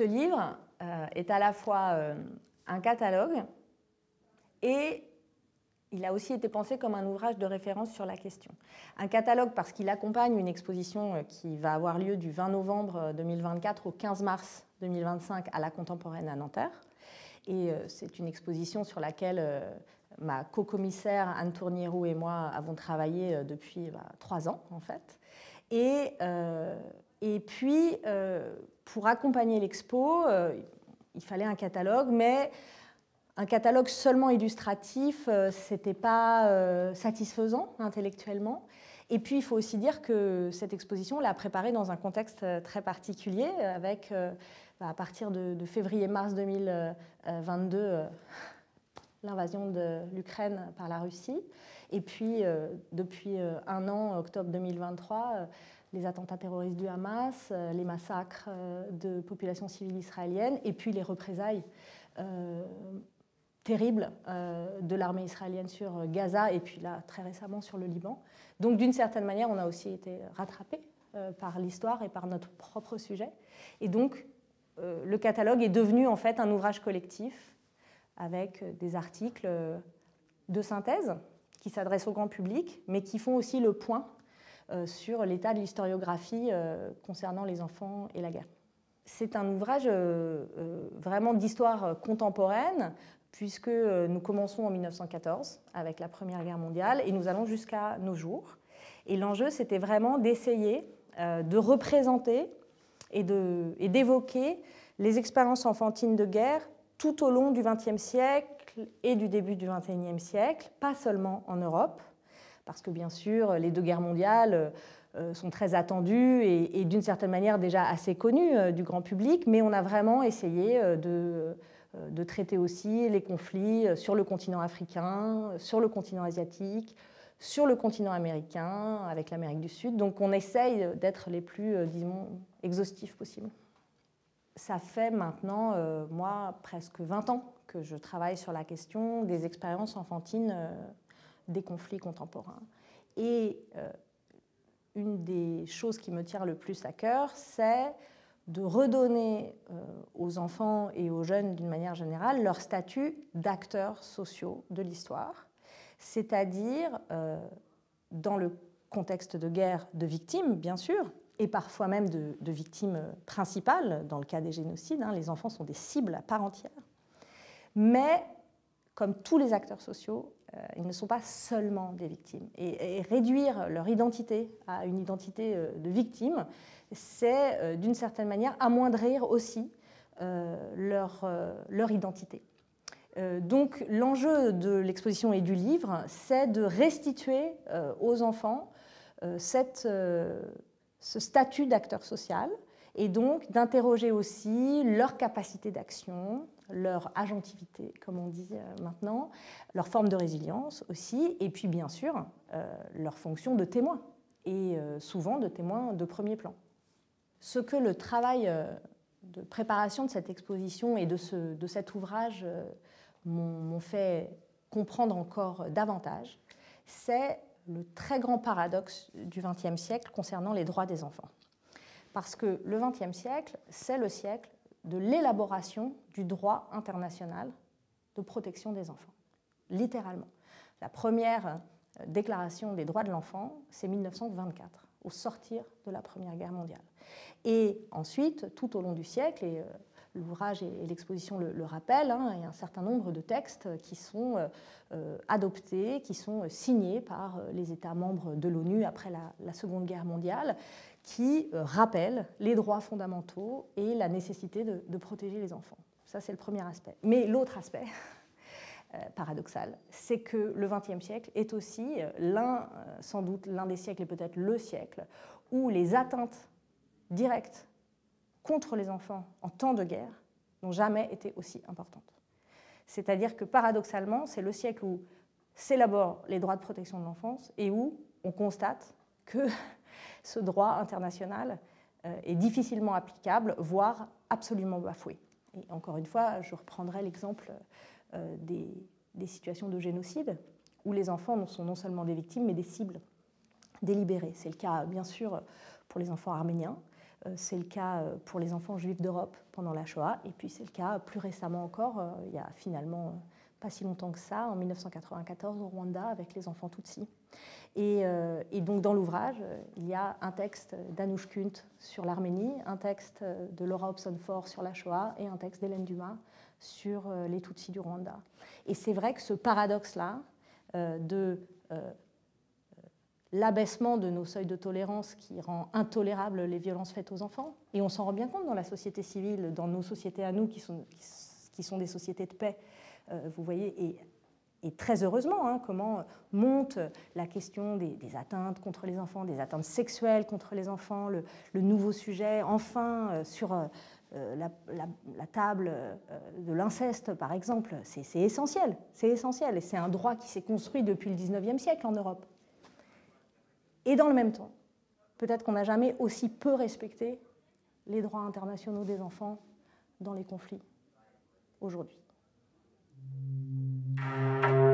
ce livre est à la fois un catalogue et il a aussi été pensé comme un ouvrage de référence sur la question. Un catalogue parce qu'il accompagne une exposition qui va avoir lieu du 20 novembre 2024 au 15 mars 2025 à la Contemporaine à Nanterre. Et c'est une exposition sur laquelle ma co-commissaire Anne Tournierou et moi avons travaillé depuis 3 ans en fait. Et puis, pour accompagner l'expo, il fallait un catalogue, mais un catalogue seulement illustratif, ce n'était pas satisfaisant intellectuellement. Et puis, il faut aussi dire que cette exposition, on l'a préparée dans un contexte très particulier, avec, à partir de février-mars 2022, l'invasion de l'Ukraine par la Russie. Et puis, depuis un an, octobre 2023, les attentats terroristes du Hamas, les massacres de populations civiles israéliennes, et puis les représailles terribles de l'armée israélienne sur Gaza, et puis là, très récemment, sur le Liban. Donc, d'une certaine manière, on a aussi été rattrapés par l'histoire et par notre propre sujet. Et donc, le catalogue est devenu en fait un ouvrage collectif avec des articles de synthèse qui s'adressent au grand public, mais qui font aussi le point sur l'état de l'historiographie concernant les enfants et la guerre. C'est un ouvrage vraiment d'histoire contemporaine, puisque nous commençons en 1914 avec la Première Guerre mondiale et nous allons jusqu'à nos jours. Et l'enjeu, c'était vraiment d'essayer de représenter et d'évoquer les expériences enfantines de guerre tout au long du XXe siècle et du début du XXIe siècle, pas seulement en Europe, parce que bien sûr, les deux guerres mondiales sont très attendues et d'une certaine manière déjà assez connues du grand public, mais on a vraiment essayé de traiter aussi les conflits sur le continent africain, sur le continent asiatique, sur le continent américain, avec l'Amérique du Sud. Donc on essaye d'être les plus, disons, exhaustifs possible. Ça fait maintenant, moi, presque 20 ans que je travaille sur la question des expériences enfantines des conflits contemporains. Et une des choses qui me tient le plus à cœur, c'est de redonner aux enfants et aux jeunes, d'une manière générale, leur statut d'acteurs sociaux de l'histoire, c'est-à-dire, dans le contexte de guerre, de victimes, bien sûr, et parfois même de victimes principales, dans le cas des génocides, hein, les enfants sont des cibles à part entière. Mais, comme tous les acteurs sociaux, ils ne sont pas seulement des victimes. Et réduire leur identité à une identité de victime, c'est d'une certaine manière amoindrir aussi leur identité. Donc l'enjeu de l'exposition et du livre, c'est de restituer aux enfants ce statut d'acteur social et donc d'interroger aussi leur capacité d'action, leur agentivité, comme on dit maintenant, leur forme de résilience aussi, et puis bien sûr, leur fonction de témoin, et souvent de témoin de premier plan. Ce que le travail de préparation de cette exposition et de cet ouvrage m'ont fait comprendre encore davantage, c'est le très grand paradoxe du XXe siècle concernant les droits des enfants. Parce que le XXe siècle, c'est le siècle de l'élaboration du droit international de protection des enfants, littéralement. La première déclaration des droits de l'enfant, c'est 1924, au sortir de la Première Guerre mondiale. Et ensuite, tout au long du siècle, et l'ouvrage et l'exposition le rappellent, hein, il y a un certain nombre de textes qui sont adoptés, qui sont signés par les États membres de l'ONU après la Seconde Guerre mondiale, qui rappellent les droits fondamentaux et la nécessité de protéger les enfants. Ça, c'est le premier aspect. Mais l'autre aspect paradoxal, c'est que le XXe siècle est aussi sans doute l'un des siècles, et peut-être le siècle, où les atteintes directes contre les enfants en temps de guerre n'ont jamais été aussi importantes. C'est-à-dire que paradoxalement, c'est le siècle où s'élaborent les droits de protection de l'enfance et où on constate que ce droit international est difficilement applicable, voire absolument bafoué. Et encore une fois, je reprendrai l'exemple des situations de génocide où les enfants sont non seulement des victimes, mais des cibles délibérées. C'est le cas, bien sûr, pour les enfants arméniens, C'est le cas pour les enfants juifs d'Europe pendant la Shoah, et puis c'est le cas plus récemment encore, il y a finalement pas si longtemps que ça, en 1994 au Rwanda, avec les enfants Tutsis. Et donc dans l'ouvrage, il y a un texte d'Anouche Kunt sur l'Arménie, un texte de Laura Hobson-Fort sur la Shoah et un texte d'Hélène Dumas sur les Tutsis du Rwanda. Et c'est vrai que ce paradoxe-là de l'abaissement de nos seuils de tolérance qui rend intolérables les violences faites aux enfants, et on s'en rend bien compte dans la société civile, dans nos sociétés à nous qui sont des sociétés de paix, vous voyez, et très heureusement, hein, comment monte la question des atteintes contre les enfants, des atteintes sexuelles contre les enfants, le nouveau sujet, enfin, sur la table de l'inceste, par exemple. C'est essentiel, c'est essentiel, et c'est un droit qui s'est construit depuis le 19e siècle en Europe. Et dans le même temps, peut-être qu'on n'a jamais aussi peu respecté les droits internationaux des enfants dans les conflits aujourd'hui. Thank you.